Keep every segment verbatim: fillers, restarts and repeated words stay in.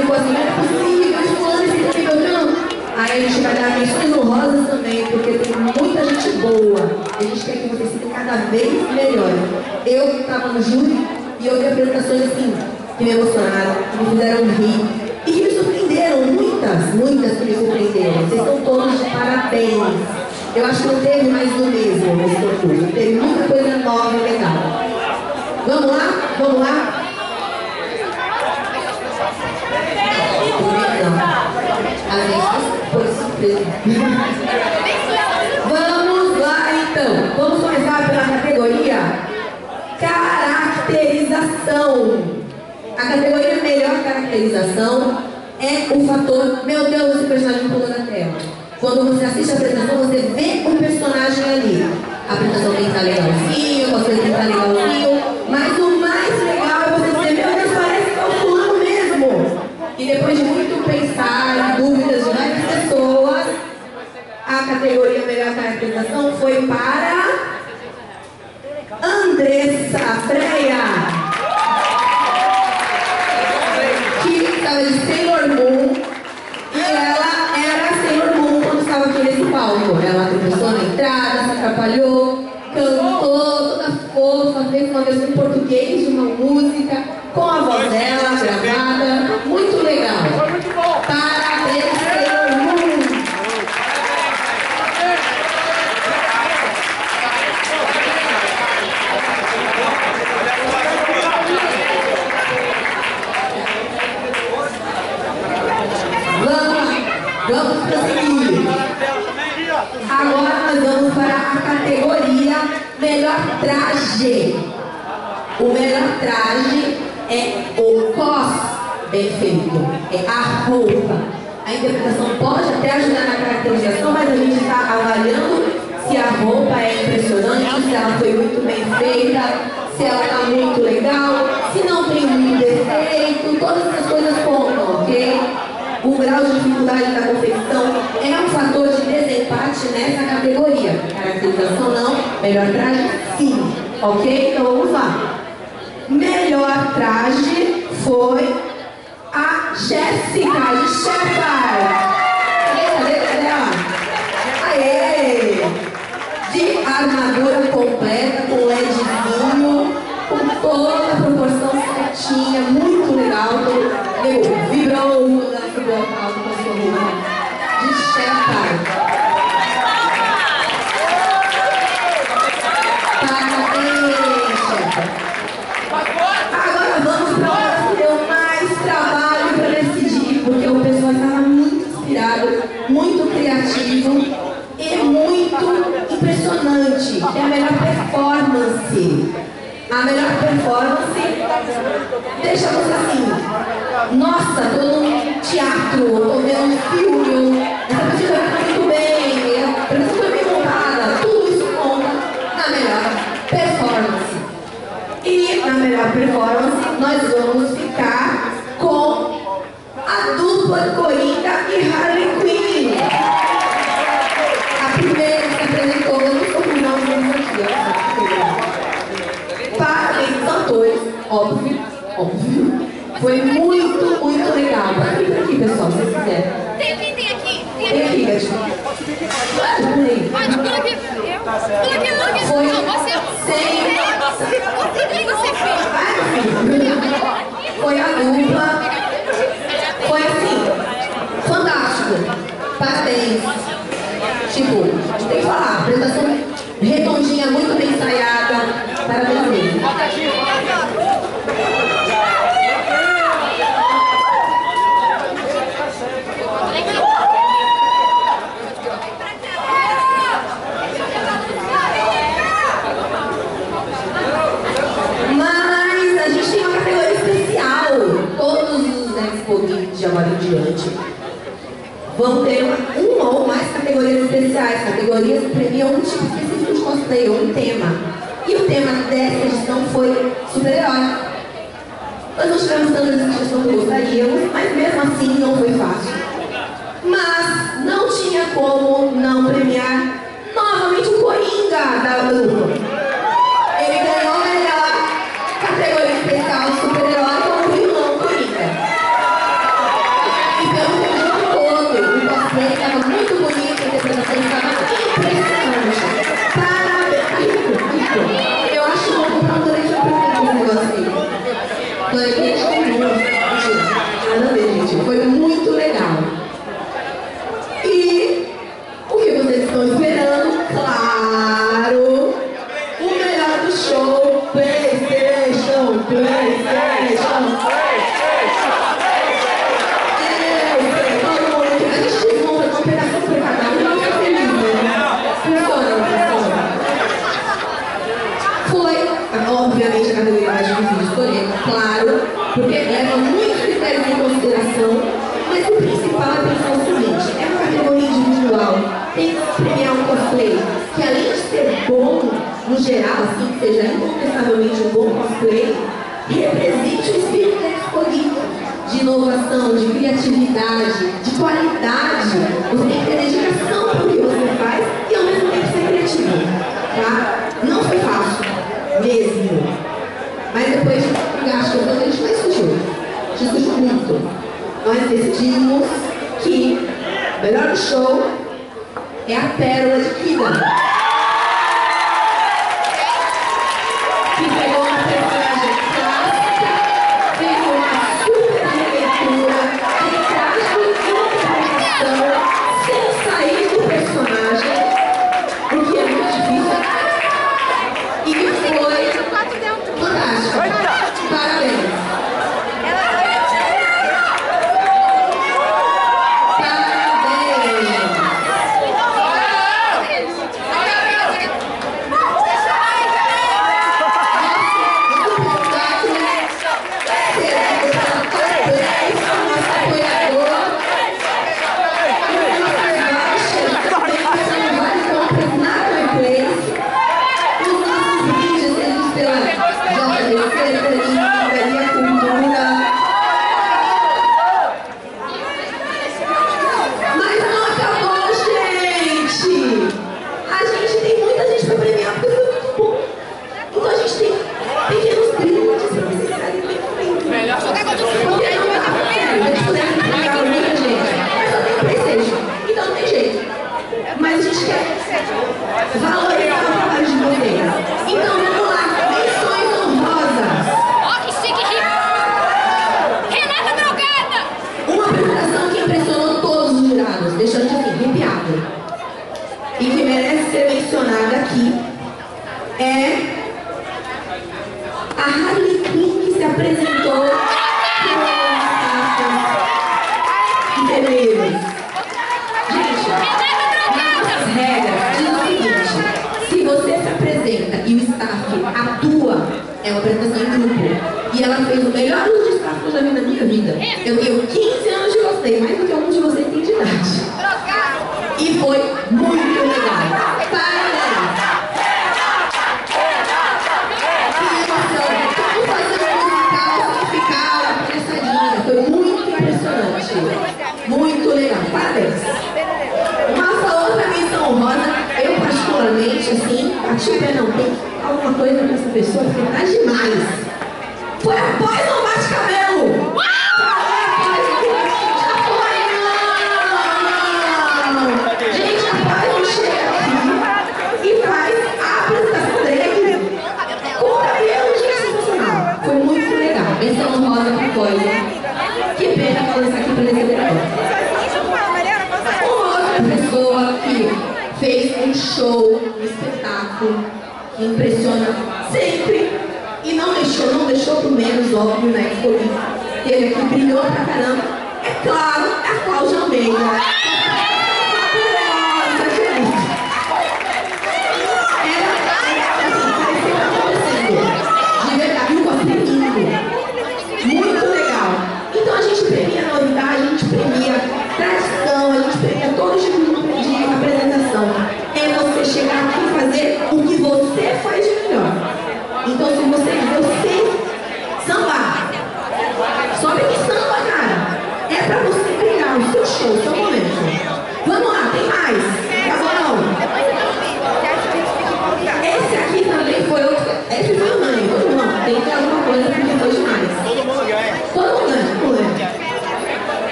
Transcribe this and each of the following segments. ficou assim, não é possível, mas fulano esse incrível não. Aí a gente vai dar menções honrosas também, porque tem muita gente boa. A gente quer que vocês fiquem cada vez melhor. Eu que estava no júri e eu vi apresentações assim, que me emocionaram, que me fizeram rir e que me surpreenderam, muitas, muitas que me surpreenderam. Vocês estão todos de parabéns. Eu acho que não teve mais do mesmo nesse concurso. Teve muita coisa nova e legal. Vamos lá? Vamos lá? A gente foi surpresa. Vamos lá então. Vamos começar pela categoria caracterização. A categoria melhor caracterização é o fator, meu Deus, esse personagem pulou na tela. Quando você assiste a apresentação, você vê o personagem ali. A apresentação tem que estar legalzinho, você tem que estar legalzinho, mas o mais legal é você dizer, meu Deus, parece que é o fulano mesmo. E depois de muito pensar e dúvidas de várias pessoas, a categoria melhor caracterização foi para Andressa Freia, que estava de Sailor Moon e ela nesse palco. Ela atravessou na entrada, se atrapalhou, cantou toda fofa, fez uma versão em português de uma música, com a voz dela gravada. Muito legal. Foi muito bom. Parabéns, Sailor Moon. Vamos, vamos prosseguir. Agora nós vamos para a categoria melhor traje. O melhor traje é o cos bem feito, é a roupa. A interpretação pode até ajudar na caracterização, mas a gente está avaliando se a roupa é impressionante, se ela foi muito bem feita, se ela está muito legal, se não tem muito defeito, todas essas coisas contam, ok? O grau de dificuldade da confecção é um fator de desempate nessa categoria. Caracterização não, melhor traje sim. Ok? Então vamos lá. Melhor traje foi a Jessica de Shepard. Aê! De armadura completa, com LEDzinho, com toda a proporção certinha, muito legal. Deu, vibrou. De Shepard. Parabéns, Shepard. Agora vamos para o que deu mais trabalho para decidir, porque o pessoal estava muito inspirado, muito criativo e muito impressionante. É a melhor performance. A melhor performance deixamos assim. Nossa, todo mundo. Teatro, ou vendo um filme, essa partida vai muito bem, a apresentação foi bem montada, tudo isso conta na melhor performance. E na melhor performance nós vamos ficar com a dupla Coringa e Harley Quinn. A primeira que se apresentou, eu não estou com nomes aqui, ó. Parabéns aos atores, óbvio, óbvio. Foi muito, muito legal. Vai vir aqui, pessoal, se vocês quiserem. Tem aqui, tem aqui. Tem aqui, Gatinho. Pode, pula aqui. Pula aqui, não, aqui. Foi sem... Foi a dupla. Foi assim. Fantástico. Parabéns. Tipo, tem que falar. Apresentação redondinha, muito bem ensaiada. Parabéns mesmo. De agora em diante vão ter uma ou mais categorias especiais. Categorias que premiam um tipo específico de cosplay, um tema. E o tema dessa edição foi super-herói. Nós não tivemos tantas sugestões que gostaríamos, mas mesmo assim não foi fácil. Mas não tinha como não premiar novamente o Coringa da Aula do Rio. Ele ganhou a melhor categoria especial de super-herói. Coringa. categoria mais difícil de escolher, claro, porque leva muitos critérios em consideração, mas o principal é pensar o seguinte: é uma categoria individual, tem que premiar um cosplay que, além de ser bom, no geral, assim, que seja incontestavelmente um bom cosplay, represente o espírito da escolhida, de inovação, de criatividade, de qualidade. Você tem que ter dedicação para o que você faz e ao mesmo tempo ser criativo, tá? Não foi fácil, mesmo. Mas depois de um gasto, a gente não discutiu, discutiu muito. Nós decidimos que o melhor do show é a pérola de Kida. Ela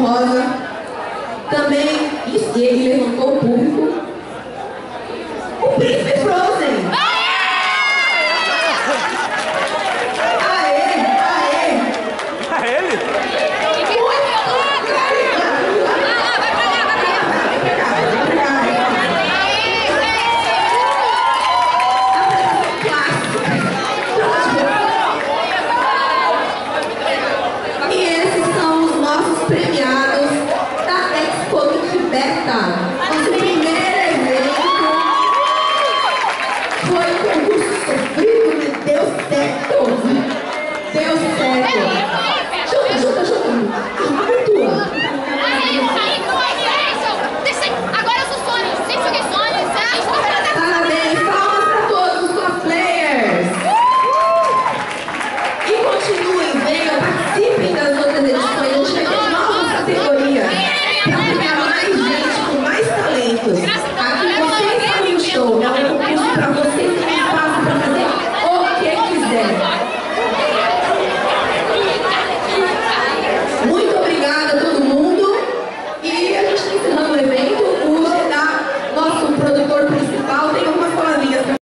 honrosa, também, e ele